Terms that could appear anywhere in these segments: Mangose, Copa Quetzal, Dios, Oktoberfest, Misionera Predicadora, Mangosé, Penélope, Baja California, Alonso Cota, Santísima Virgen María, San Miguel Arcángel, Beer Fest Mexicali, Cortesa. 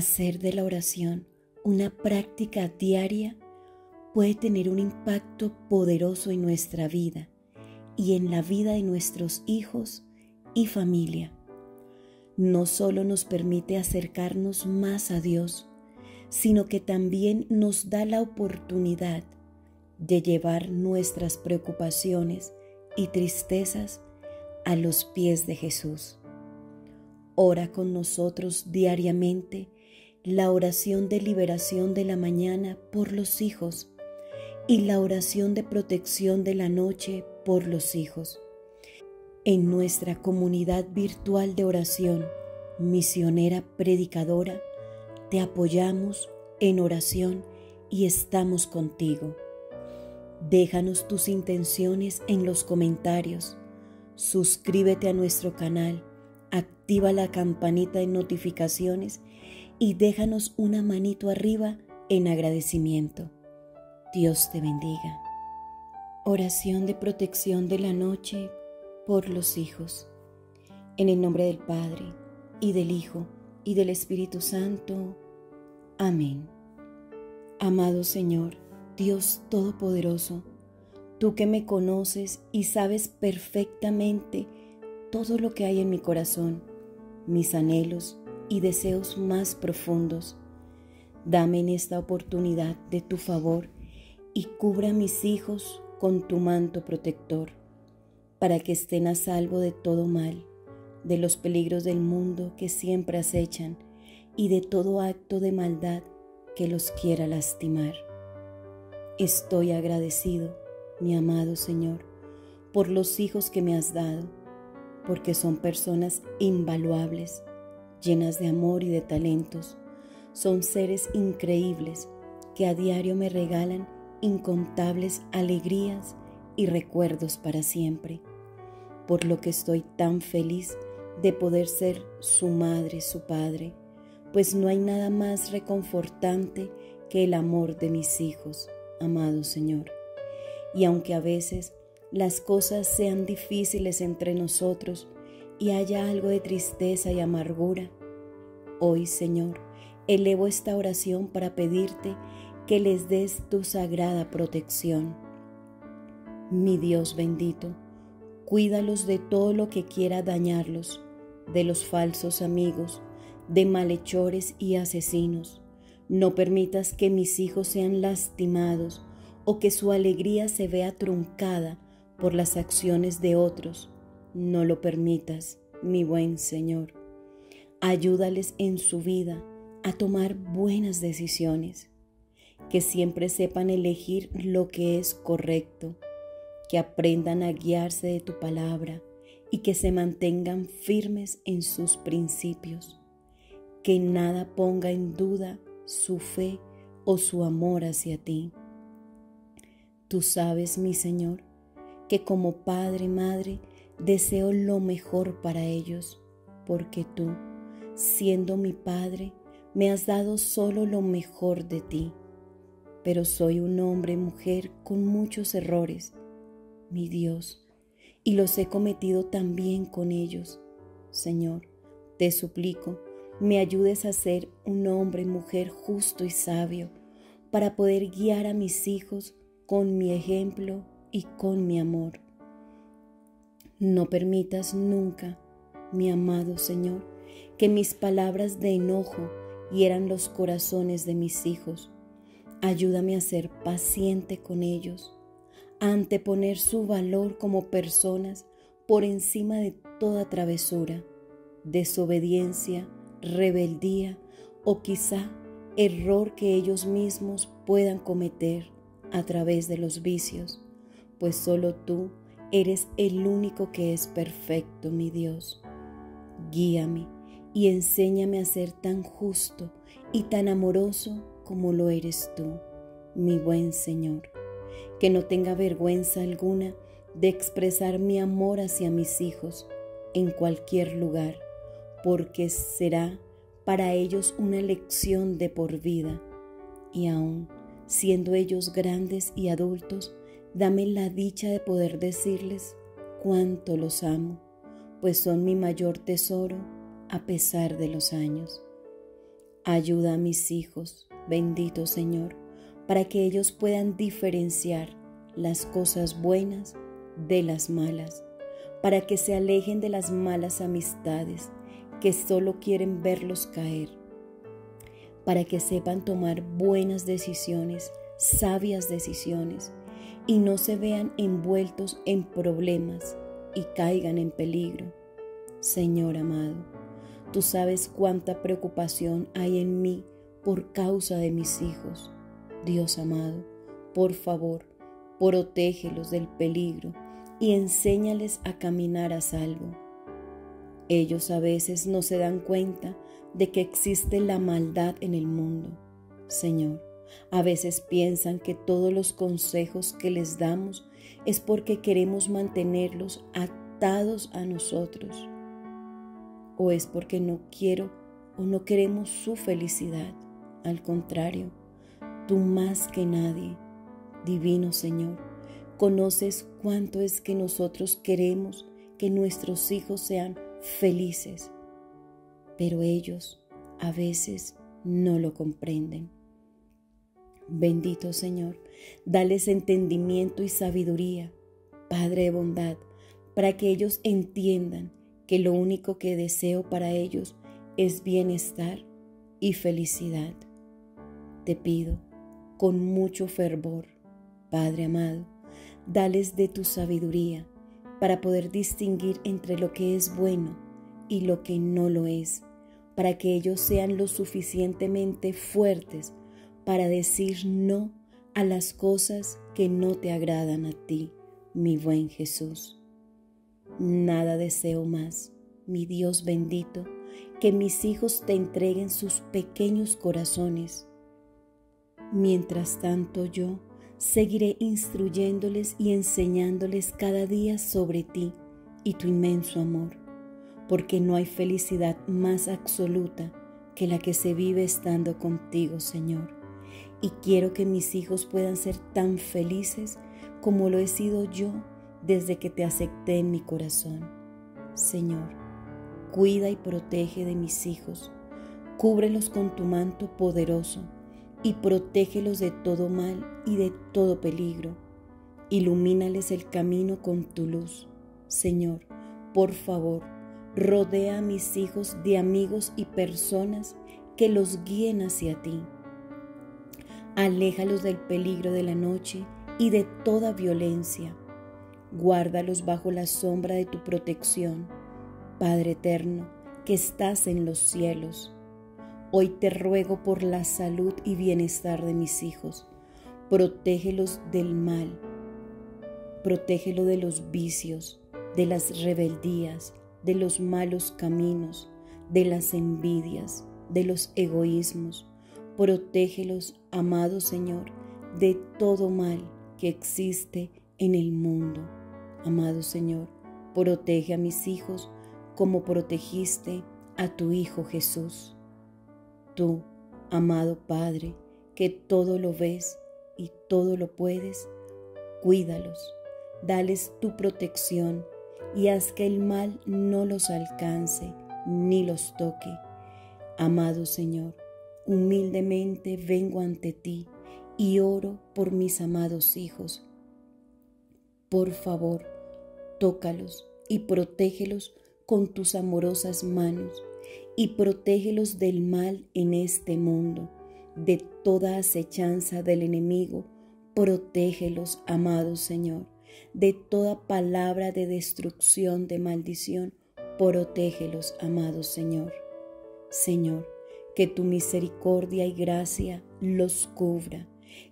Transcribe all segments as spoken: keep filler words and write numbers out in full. Hacer de la oración una práctica diaria puede tener un impacto poderoso en nuestra vida y en la vida de nuestros hijos y familia. No solo nos permite acercarnos más a Dios, sino que también nos da la oportunidad de llevar nuestras preocupaciones y tristezas a los pies de Jesús. Ora con nosotros diariamente la oración de liberación de la mañana por los hijos y la oración de protección de la noche por los hijos. En nuestra comunidad virtual de oración, Misionera Predicadora, te apoyamos en oración y estamos contigo. Déjanos tus intenciones en los comentarios, suscríbete a nuestro canal, activa la campanita de notificaciones y déjanos una manito arriba en agradecimiento. Dios te bendiga. Oración de protección de la noche por los hijos. En el nombre del Padre, y del Hijo, y del Espíritu Santo. Amén. Amado Señor, Dios Todopoderoso, tú que me conoces y sabes perfectamente todo lo que hay en mi corazón, mis anhelos y deseos más profundos, dame en esta oportunidad de tu favor y cubra a mis hijos con tu manto protector, para que estén a salvo de todo mal, de los peligros del mundo que siempre acechan y de todo acto de maldad que los quiera lastimar. Estoy agradecido, mi amado Señor, por los hijos que me has dado, porque son personas invaluables, llenas de amor y de talentos. Son seres increíbles que a diario me regalan incontables alegrías y recuerdos para siempre, por lo que estoy tan feliz de poder ser su madre, su padre, pues no hay nada más reconfortante que el amor de mis hijos, amado Señor. Y aunque a veces las cosas sean difíciles entre nosotros y haya algo de tristeza y amargura, hoy, Señor, elevo esta oración para pedirte que les des tu sagrada protección. Mi Dios bendito, cuídalos de todo lo que quiera dañarlos, de los falsos amigos, de malhechores y asesinos. No permitas que mis hijos sean lastimados o que su alegría se vea truncada por las acciones de otros. No lo permitas, mi buen Señor. Ayúdales en su vida a tomar buenas decisiones, que siempre sepan elegir lo que es correcto, que aprendan a guiarse de tu palabra y que se mantengan firmes en sus principios, que nada ponga en duda su fe o su amor hacia ti. Tú sabes, mi Señor, que como Padre, Madre, deseo lo mejor para ellos, porque tú, siendo mi Padre, me has dado solo lo mejor de ti. Pero soy un hombre y mujer con muchos errores, mi Dios, y los he cometido también con ellos. Señor, te suplico, me ayudes a ser un hombre y mujer justo y sabio, para poder guiar a mis hijos con mi ejemplo y con mi amor. No permitas nunca, mi amado Señor, que mis palabras de enojo hieran los corazones de mis hijos. Ayúdame a ser paciente con ellos, a anteponer su valor como personas por encima de toda travesura, desobediencia, rebeldía o quizá error que ellos mismos puedan cometer a través de los vicios, pues solo tú eres el único que es perfecto, mi Dios. Guíame y enséñame a ser tan justo y tan amoroso como lo eres tú, mi buen Señor. Que no tenga vergüenza alguna de expresar mi amor hacia mis hijos en cualquier lugar, porque será para ellos una lección de por vida. Y aún siendo ellos grandes y adultos, dame la dicha de poder decirles cuánto los amo, pues son mi mayor tesoro a pesar de los años. Ayuda a mis hijos, bendito Señor, para que ellos puedan diferenciar las cosas buenas de las malas, para que se alejen de las malas amistades que solo quieren verlos caer, para que sepan tomar buenas decisiones, sabias decisiones, y no se vean envueltos en problemas y caigan en peligro. Señor amado, tú sabes cuánta preocupación hay en mí por causa de mis hijos. Dios amado, por favor, protégelos del peligro y enséñales a caminar a salvo. Ellos a veces no se dan cuenta de que existe la maldad en el mundo. Señor, a veces piensan que todos los consejos que les damos es porque queremos mantenerlos atados a nosotros, o es porque no quiero o no queremos su felicidad. Al contrario, tú más que nadie, divino Señor, conoces cuánto es que nosotros queremos que nuestros hijos sean felices, pero ellos a veces no lo comprenden. Bendito Señor, dales entendimiento y sabiduría, Padre de bondad, para que ellos entiendan que lo único que deseo para ellos es bienestar y felicidad. Te pido con mucho fervor, Padre amado, dales de tu sabiduría para poder distinguir entre lo que es bueno y lo que no lo es, para que ellos sean lo suficientemente fuertes para decir no a las cosas que no te agradan a ti, mi buen Jesús. Nada deseo más, mi Dios bendito, que mis hijos te entreguen sus pequeños corazones. Mientras tanto yo seguiré instruyéndoles y enseñándoles cada día sobre ti y tu inmenso amor, porque no hay felicidad más absoluta que la que se vive estando contigo, Señor. Y quiero que mis hijos puedan ser tan felices como lo he sido yo desde que te acepté en mi corazón. Señor, cuida y protege de mis hijos, cúbrelos con tu manto poderoso y protégelos de todo mal y de todo peligro. Ilumínales el camino con tu luz. Señor, por favor, rodea a mis hijos de amigos y personas que los guíen hacia ti. Aléjalos del peligro de la noche y de toda violencia. Guárdalos bajo la sombra de tu protección, Padre eterno, que estás en los cielos. Hoy te ruego por la salud y bienestar de mis hijos. Protégelos del mal, protégelos de los vicios, de las rebeldías, de los malos caminos, de las envidias, de los egoísmos. Protégelos, amado Señor, de todo mal que existe en el mundo. Amado Señor, protege a mis hijos como protegiste a tu Hijo Jesús. Tú, amado Padre, que todo lo ves y todo lo puedes, cuídalos, dales tu protección y haz que el mal no los alcance ni los toque. Amado Señor, humildemente vengo ante ti y oro por mis amados hijos. Por favor, tócalos y protégelos con tus amorosas manos y protégelos del mal en este mundo, de toda acechanza del enemigo. Protégelos, amado Señor, de toda palabra de destrucción, de maldición. Protégelos, amado Señor. Señor, que tu misericordia y gracia los cubra,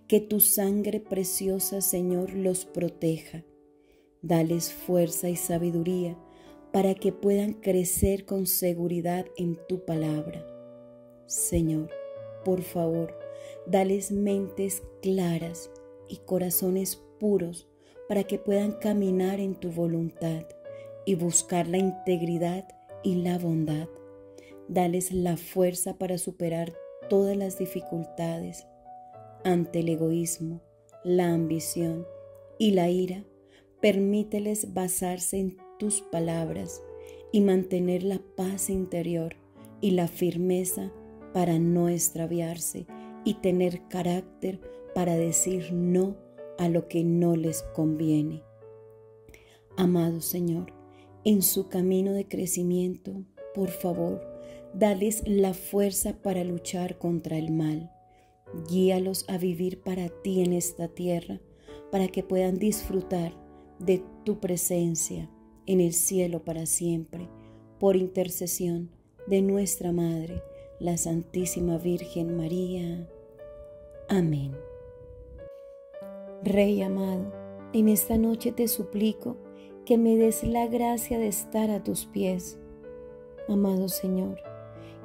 que tu sangre preciosa, Señor, los proteja. Dales fuerza y sabiduría para que puedan crecer con seguridad en tu palabra. Señor, por favor, dales mentes claras y corazones puros para que puedan caminar en tu voluntad y buscar la integridad y la bondad. Dales la fuerza para superar todas las dificultades ante el egoísmo, la ambición y la ira. Permíteles basarse en tus palabras y mantener la paz interior y la firmeza para no extraviarse y tener carácter para decir no a lo que no les conviene. Amado Señor, en su camino de crecimiento, por favor, dales la fuerza para luchar contra el mal. Guíalos a vivir para ti en esta tierra, para que puedan disfrutar de tu presencia en el cielo para siempre, por intercesión de nuestra Madre, la Santísima Virgen María. Amén. Rey amado, en esta noche te suplico que me des la gracia de estar a tus pies. Amado Señor,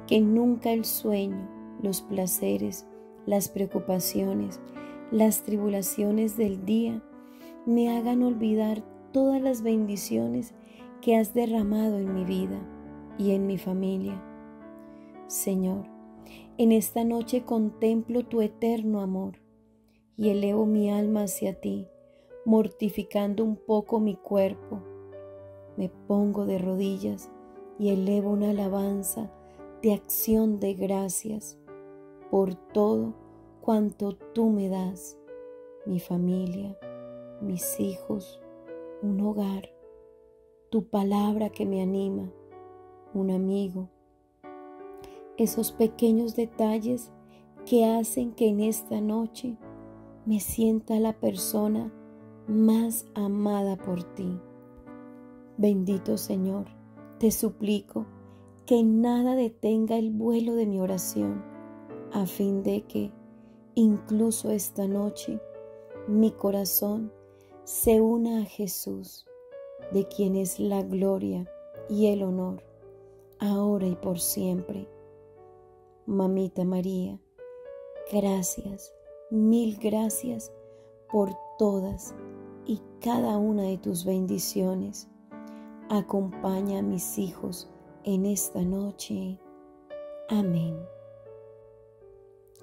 que nunca el sueño, los placeres, las preocupaciones, las tribulaciones del día me hagan olvidar todas las bendiciones que has derramado en mi vida y en mi familia. Señor, en esta noche contemplo tu eterno amor y elevo mi alma hacia ti, mortificando un poco mi cuerpo. Me pongo de rodillas y elevo una alabanza de acción de gracias por todo cuanto tú me das, mi familia, mis hijos, un hogar, tu palabra que me anima, un amigo, esos pequeños detalles que hacen que en esta noche me sienta la persona más amada por ti. Bendito Señor, te suplico que nada detenga el vuelo de mi oración, a fin de que, incluso esta noche, mi corazón se una a Jesús, de quien es la gloria y el honor, ahora y por siempre. Mamita María, gracias, mil gracias por todas y cada una de tus bendiciones. Acompaña a mis hijos en esta noche. Amén.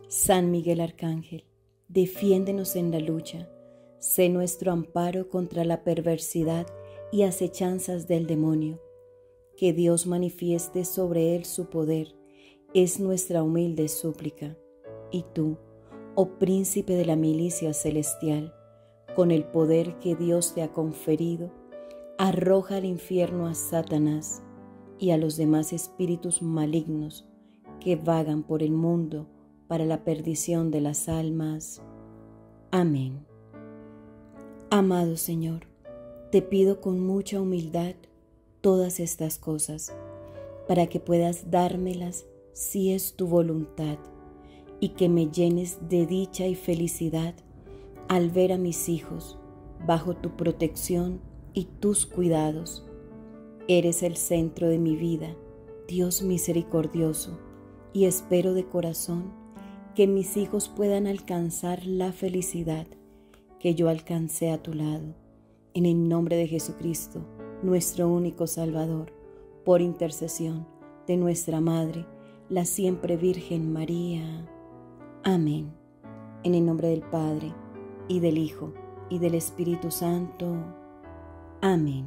San Miguel Arcángel, defiéndenos en la lucha. Sé nuestro amparo contra la perversidad y acechanzas del demonio. Que Dios manifieste sobre él su poder, es nuestra humilde súplica. Y tú, oh príncipe de la milicia celestial, con el poder que Dios te ha conferido, arroja al infierno a Satanás y a los demás espíritus malignos que vagan por el mundo para la perdición de las almas. Amén. Amado Señor, te pido con mucha humildad todas estas cosas, para que puedas dármelas si es tu voluntad, y que me llenes de dicha y felicidad al ver a mis hijos bajo tu protección y tus cuidados. Eres el centro de mi vida, Dios misericordioso, y espero de corazón que mis hijos puedan alcanzar la felicidad que yo alcancé a tu lado. En el nombre de Jesucristo, nuestro único Salvador, por intercesión de nuestra Madre, la siempre Virgen María. Amén. En el nombre del Padre, y del Hijo, y del Espíritu Santo. Amén.